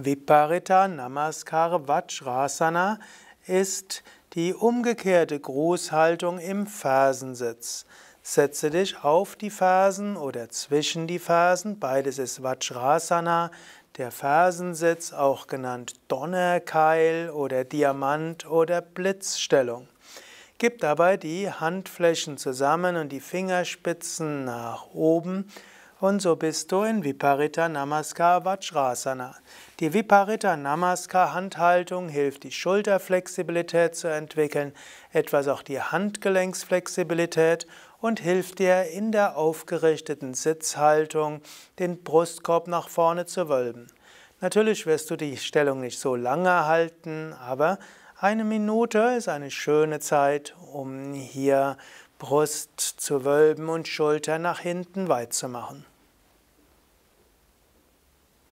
Viparita Namaskara Vajrasana ist die umgekehrte Grußhaltung im Fersensitz. Setze dich auf die Fersen oder zwischen die Fersen, beides ist Vajrasana, der Fersensitz, auch genannt Donnerkeil oder Diamant oder Blitzstellung. Gib dabei die Handflächen zusammen und die Fingerspitzen nach oben. Und so bist du in Viparita Namaskara Vajrasana. Die Viparita Namaskara Handhaltung hilft, die Schulterflexibilität zu entwickeln, etwas auch die Handgelenksflexibilität und hilft dir in der aufgerichteten Sitzhaltung, den Brustkorb nach vorne zu wölben. Natürlich wirst du die Stellung nicht so lange halten, aber eine Minute ist eine schöne Zeit, um hier Brust zu wölben und Schulter nach hinten weit zu machen.